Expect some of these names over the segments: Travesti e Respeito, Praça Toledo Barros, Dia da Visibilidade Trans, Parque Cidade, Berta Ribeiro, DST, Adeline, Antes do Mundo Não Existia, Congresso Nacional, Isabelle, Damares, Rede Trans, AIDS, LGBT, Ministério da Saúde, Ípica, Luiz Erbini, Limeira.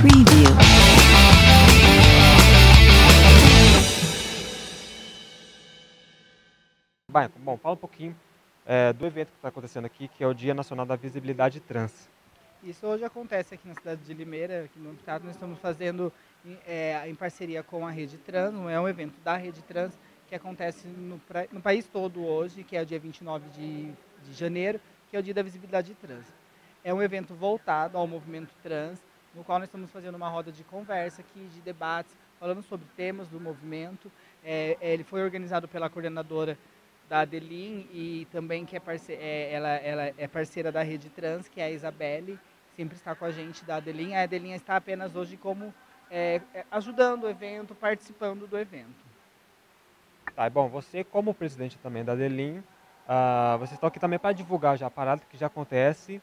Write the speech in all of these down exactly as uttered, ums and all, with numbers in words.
Preview. Bem, bom, fala um pouquinho é, do evento que está acontecendo aqui, que é o Dia Nacional da Visibilidade Trans. Isso hoje acontece aqui na cidade de Limeira, aqui no estado. Nós estamos fazendo é, em parceria com a Rede Trans, é um evento da Rede Trans que acontece no, no país todo hoje, que é o dia vinte e nove de, de janeiro, que é o Dia da Visibilidade Trans. É um evento voltado ao movimento trans, no qual nós estamos fazendo uma roda de conversa aqui, de debates, falando sobre temas do movimento. É, ele foi organizado pela coordenadora da Adeline e também que é parceira, é, ela, ela é parceira da Rede Trans, que é a Isabelle, sempre está com a gente da Adeline. A Adeline está apenas hoje como é, ajudando o evento, participando do evento. Tá, bom, você como presidente também da Adeline, uh, vocês estão aqui também para divulgar já a parada que já acontece.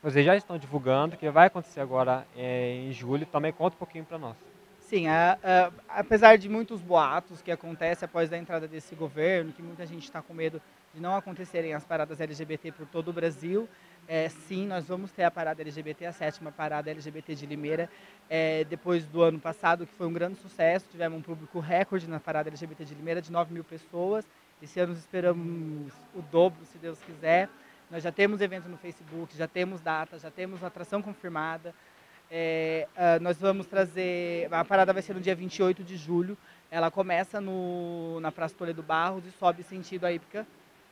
Vocês já estão divulgando, que vai acontecer agora é, em julho. Também conta um pouquinho para nós. Sim, a, a, apesar de muitos boatos que acontecem após a entrada desse governo, que muita gente está com medo de não acontecerem as paradas L G B T por todo o Brasil, é, sim, nós vamos ter a parada L G B T, a sétima parada L G B T de Limeira, é, depois do ano passado, que foi um grande sucesso. Tivemos um público recorde na parada L G B T de Limeira, de nove mil pessoas. Esse ano nós esperamos o dobro, se Deus quiser. Nós já temos evento no Facebook, já temos data, já temos atração confirmada. É, nós vamos trazer... A parada vai ser no dia vinte e oito de julho. Ela começa no, na Praça Toledo Barros e sobe sentido a Ípica,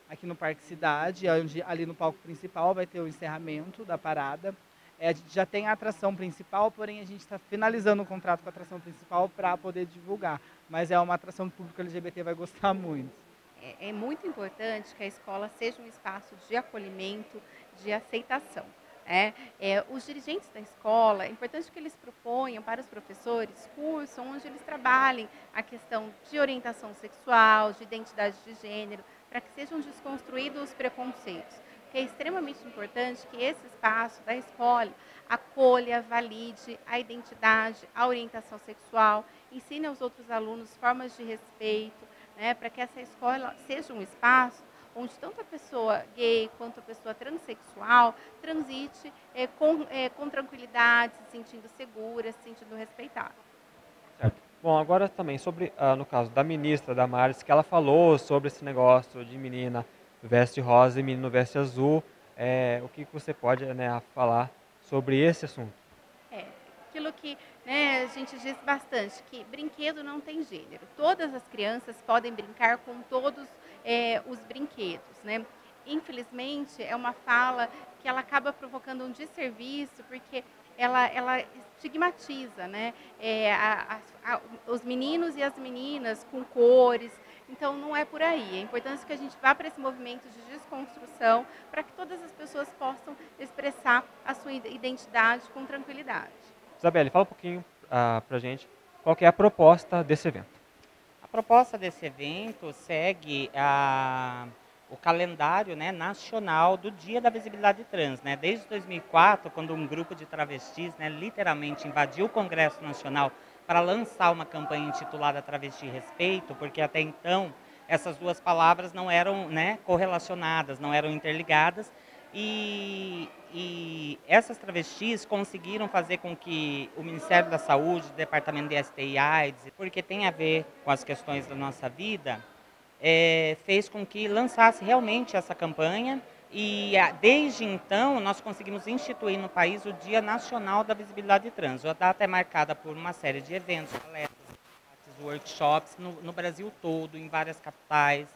aqui no Parque Cidade, onde ali no palco principal vai ter o encerramento da parada. É, a gente já tem a atração principal, porém a gente está finalizando o contrato com a atração principal para poder divulgar. Mas é uma atração que o público L G B T vai gostar muito. É muito importante que a escola seja um espaço de acolhimento, de aceitação. É, é, os dirigentes da escola, é importante que eles proponham para os professores cursos onde eles trabalhem a questão de orientação sexual, de identidade de gênero, para que sejam desconstruídos os preconceitos. Porque é extremamente importante que esse espaço da escola acolha, valide a identidade, a orientação sexual, ensine aos outros alunos formas de respeito, né, para que essa escola seja um espaço onde tanto a pessoa gay quanto a pessoa transexual transite é, com, é, com tranquilidade, se sentindo segura, se sentindo respeitada. Certo. Bom, agora também sobre, ah, no caso da ministra Damares, que ela falou sobre esse negócio de menina veste rosa e menino veste azul, é, o que você pode, né, falar sobre esse assunto? É, aquilo que... Né, a gente diz bastante que brinquedo não tem gênero. Todas as crianças podem brincar com todos é, os brinquedos, né? Infelizmente, é uma fala que ela acaba provocando um desserviço, porque ela, ela estigmatiza, né, é, a, a, a, os meninos e as meninas com cores. Então, não é por aí. É importante que a gente vá para esse movimento de desconstrução para que todas as pessoas possam expressar a sua identidade com tranquilidade. Isabelle, fala um pouquinho ah, para a gente qual que é a proposta desse evento. A proposta desse evento segue ah, o calendário, né, nacional do Dia da Visibilidade Trans. Né? Desde dois mil e quatro, quando um grupo de travestis, né, literalmente invadiu o Congresso Nacional para lançar uma campanha intitulada Travesti e Respeito, porque até então essas duas palavras não eram, né, correlacionadas, não eram interligadas. E, e essas travestis conseguiram fazer com que o Ministério da Saúde, o Departamento de D S T e AIDS, porque tem a ver com as questões da nossa vida, é, fez com que lançasse realmente essa campanha. E desde então nós conseguimos instituir no país o Dia Nacional da Visibilidade Trans. A data é marcada por uma série de eventos, palestras, workshops no, no Brasil todo, em várias capitais.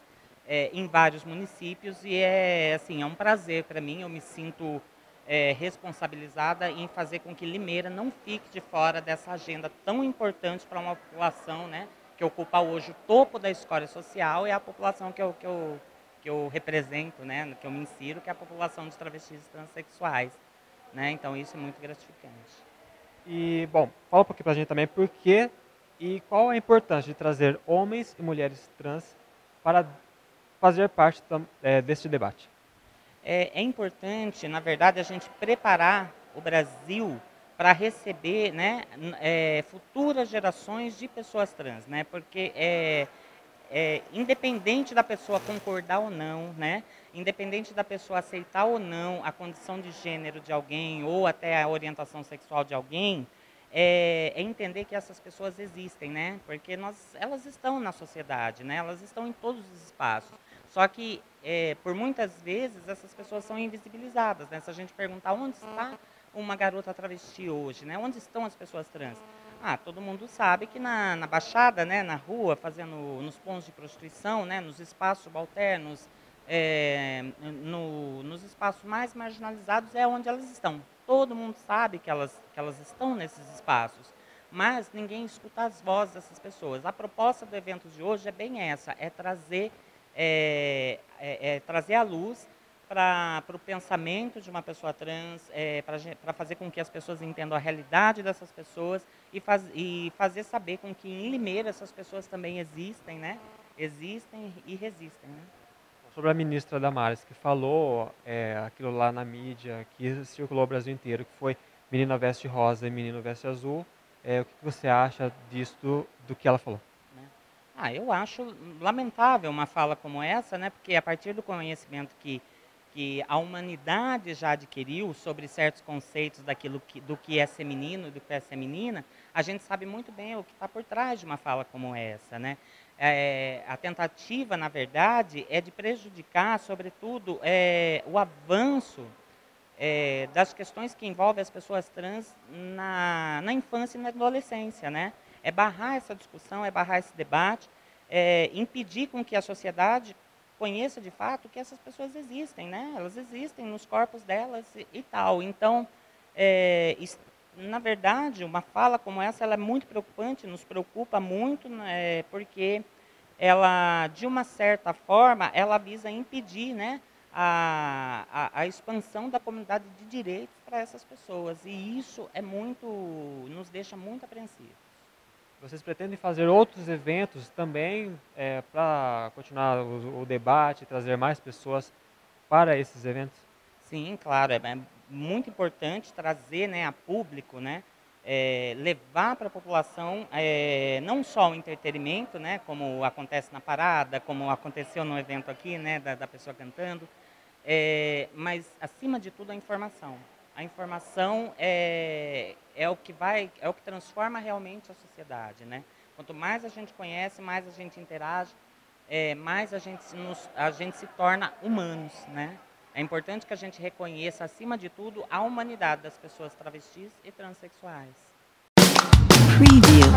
É, em vários municípios, e é, assim, é um prazer para mim. Eu me sinto é, responsabilizada em fazer com que Limeira não fique de fora dessa agenda tão importante para uma população, né, que ocupa hoje o topo da escola social, e a população que eu, que eu, que eu represento, né, que eu me insiro, que é a população de travestis e transexuais. Né? Então, isso é muito gratificante. E, bom, fala um pouquinho para a gente também por que e qual a importância de trazer homens e mulheres trans para fazer parte é, deste debate. É, é importante, na verdade, a gente preparar o Brasil para receber, né, é, futuras gerações de pessoas trans, né, porque é, é, independente da pessoa concordar ou não, né, independente da pessoa aceitar ou não a condição de gênero de alguém ou até a orientação sexual de alguém, é, é entender que essas pessoas existem, né? Porque nós, elas estão na sociedade, né? Elas estão em todos os espaços. Só que, é, por muitas vezes, essas pessoas são invisibilizadas, né? Se a gente perguntar onde está uma garota travesti hoje, né? Onde estão as pessoas trans? Ah, todo mundo sabe que na, na Baixada, né, na rua, fazendo nos pontos de prostituição, né, nos espaços subalternos, é, no, nos espaços mais marginalizados é onde elas estão. Todo mundo sabe que elas, que elas estão nesses espaços, mas ninguém escuta as vozes dessas pessoas. A proposta do evento de hoje é bem essa, é trazer, é, é, é trazer à luz para o pensamento de uma pessoa trans, é, para fazer com que as pessoas entendam a realidade dessas pessoas e, faz, e fazer saber com que em Limeira essas pessoas também existem, né? Existem e resistem, né? Sobre a ministra Damares, que falou é, aquilo lá na mídia, que circulou o Brasil inteiro, que foi menina veste rosa e menino veste azul, é, o que você acha disso, do, do que ela falou? Ah, eu acho lamentável uma fala como essa, né? Porque a partir do conhecimento que que a humanidade já adquiriu sobre certos conceitos daquilo que, do que é ser menino e do que é ser menina, a gente sabe muito bem o que está por trás de uma fala como essa, né? É, a tentativa, na verdade, é de prejudicar, sobretudo, é, o avanço é, das questões que envolvem as pessoas trans na, na infância e na adolescência, né? É barrar essa discussão, é barrar esse debate, é, impedir com que a sociedade conheça de fato que essas pessoas existem, né? Elas existem nos corpos delas e, e tal. Então, é, na verdade, uma fala como essa, ela é muito preocupante, nos preocupa muito, né? Porque ela, de uma certa forma, ela visa impedir, né, a, a, a expansão da comunidade de direitos para essas pessoas. E isso é muito, nos deixa muito apreensivos. Vocês pretendem fazer outros eventos também é, para continuar o, o debate, trazer mais pessoas para esses eventos? Sim, claro. É, é muito importante trazer, né, a público, né, é, levar para a população é, não só o entretenimento, né, como acontece na parada, como aconteceu no evento aqui, né, da, da pessoa cantando, é, mas, acima de tudo, a informação. A informação é, é o que vai, é o que transforma realmente a sociedade, né? Quanto mais a gente conhece, mais a gente interage, é, mais a gente, nos, a gente se torna humanos, né? É importante que a gente reconheça, acima de tudo, a humanidade das pessoas travestis e transexuais. Preview.